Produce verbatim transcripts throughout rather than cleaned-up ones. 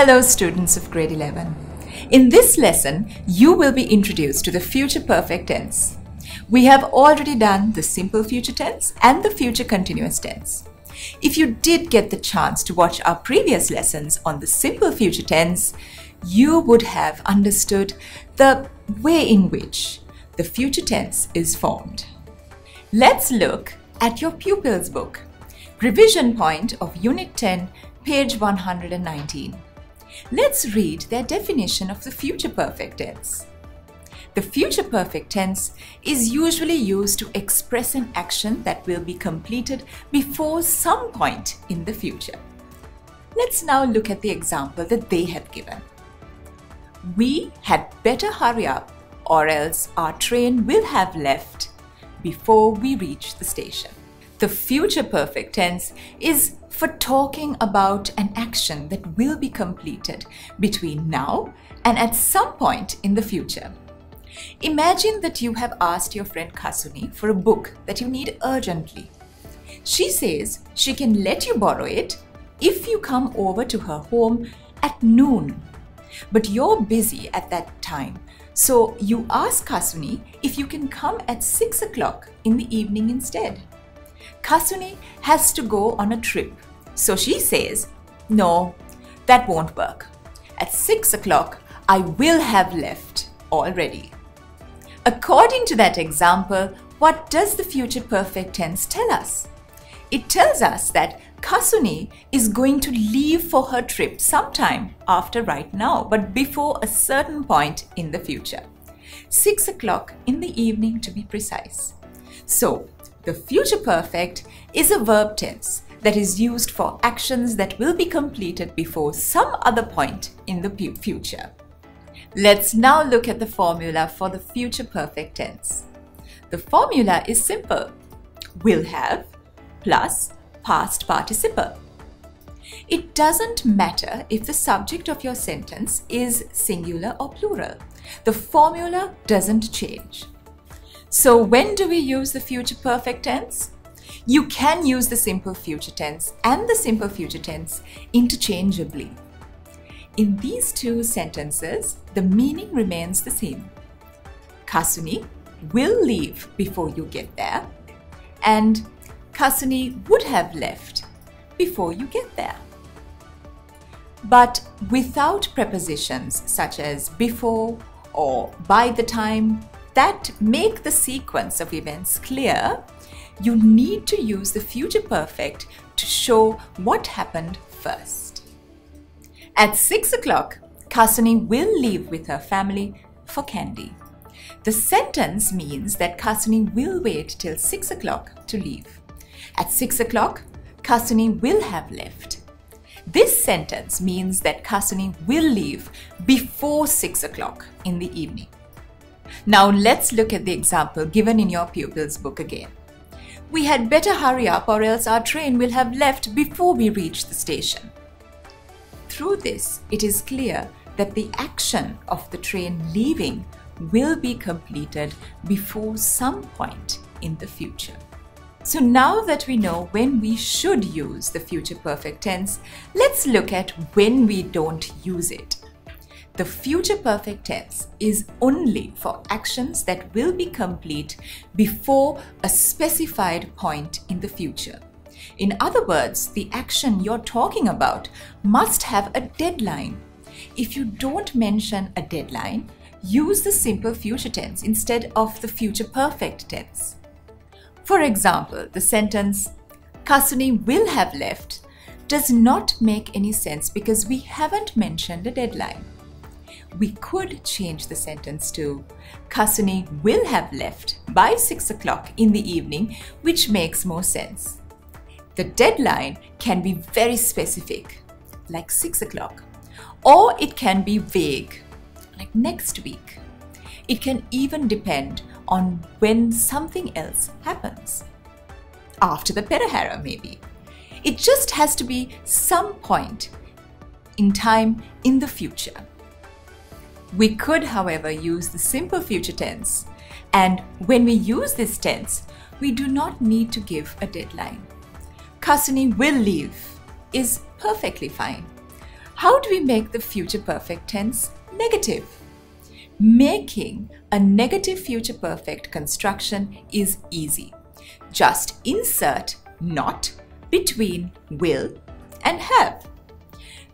Hello students of grade eleven. In this lesson, you will be introduced to the future perfect tense. We have already done the simple future tense and the future continuous tense. If you did get the chance to watch our previous lessons on the simple future tense, you would have understood the way in which the future tense is formed. Let's look at your pupils' book, revision point of unit ten, page one hundred nineteen. Let's read their definition of the future perfect tense. The future perfect tense is usually used to express an action that will be completed before some point in the future. Let's now look at the example that they have given. We had better hurry up or else our train will have left before we reach the station. The future perfect tense is for talking about an action that will be completed between now and at some point in the future. Imagine that you have asked your friend Kasuni for a book that you need urgently. She says she can let you borrow it if you come over to her home at noon. But you're busy at that time, so you ask Kasuni if you can come at six o'clock in the evening instead. Kasuni has to go on a trip, so she says, "No, that won't work. At six o'clock, I will have left already." According to that example, what does the future perfect tense tell us? It tells us that Kasuni is going to leave for her trip sometime after right now, but before a certain point in the future. six o'clock in the evening to be precise. So, the future perfect is a verb tense that is used for actions that will be completed before some other point in the future. Let's now look at the formula for the future perfect tense. The formula is simple. Will have plus past participle. It doesn't matter if the subject of your sentence is singular or plural. The formula doesn't change. So when do we use the future perfect tense? You can use the simple future tense and the simple future tense interchangeably. In these two sentences, the meaning remains the same. Kasuni will leave before you get there, and Kasuni would have left before you get there. But without prepositions such as before or by the time, that make the sequence of events clear, you need to use the future perfect to show what happened first. At six o'clock, Kasuni will leave with her family for candy. The sentence means that Kasuni will wait till six o'clock to leave. At six o'clock, Kasuni will have left. This sentence means that Kasuni will leave before six o'clock in the evening. Now let's look at the example given in your pupils' book again. We had better hurry up or else our train will have left before we reach the station. Through this, it is clear that the action of the train leaving will be completed before some point in the future. So now that we know when we should use the future perfect tense, let's look at when we don't use it. The future perfect tense is only for actions that will be complete before a specified point in the future. In other words, the action you're talking about must have a deadline. If you don't mention a deadline, use the simple future tense instead of the future perfect tense. For example, the sentence, "Kasuni will have left," does not make any sense because we haven't mentioned a deadline. We could change the sentence to Kasuni will have left by six o'clock in the evening, which makes more sense. The deadline can be very specific, like six o'clock, or it can be vague, like next week. It can even depend on when something else happens. After the perihara, maybe. It just has to be some point in time in the future. We could, however, use the simple future tense, and when we use this tense, we do not need to give a deadline. Kasuni will leave is perfectly fine. How do we make the future perfect tense negative? Making a negative future perfect construction is easy. Just insert not between will and have.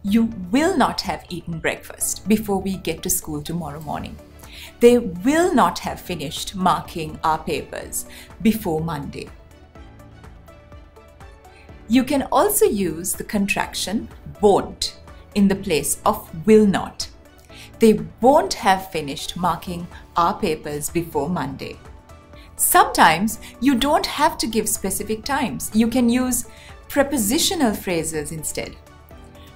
You will not have eaten breakfast before we get to school tomorrow morning. They will not have finished marking our papers before Monday. You can also use the contraction won't in the place of will not. They won't have finished marking our papers before Monday. Sometimes you don't have to give specific times. You can use prepositional phrases instead.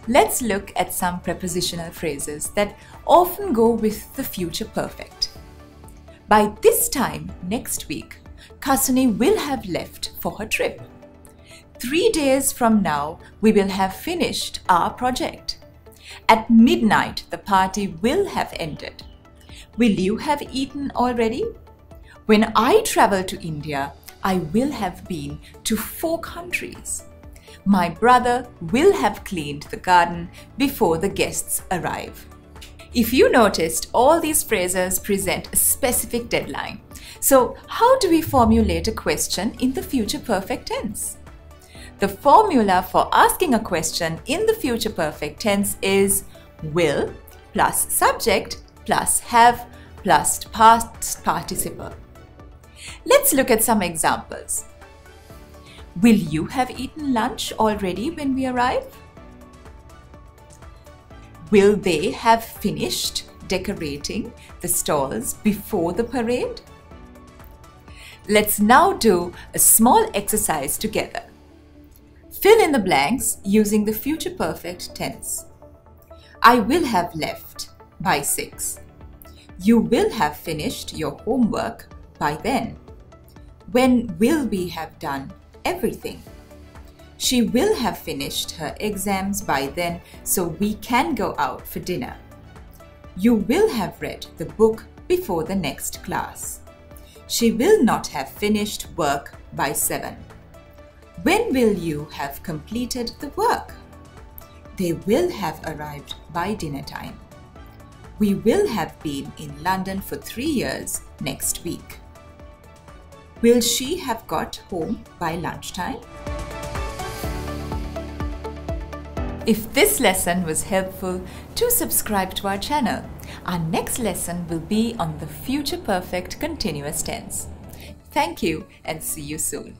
Let's look at some prepositional phrases that often go with the future perfect. By this time next week, Kasani will have left for her trip. Three days from now, we will have finished our project. At midnight, the party will have ended. Will you have eaten already? When I travel to India, I will have been to four countries. My brother will have cleaned the garden before the guests arrive. If you noticed, all these phrases present a specific deadline. So, how do we formulate a question in the future perfect tense? The formula for asking a question in the future perfect tense is will plus subject plus have plus past participle. Let's look at some examples. Will you have eaten lunch already when we arrive? Will they have finished decorating the stalls before the parade? Let's now do a small exercise together. Fill in the blanks using the future perfect tense. I will have left by six. You will have finished your homework by then. When will we have done everything? She will have finished her exams by then, so we can go out for dinner. You will have read the book before the next class. She will not have finished work by seven. When will you have completed the work? They will have arrived by dinner time. We will have been in London for three years next week. Will she have got home by lunchtime? If this lesson was helpful, do subscribe to our channel. Our next lesson will be on the future perfect continuous tense. Thank you and see you soon.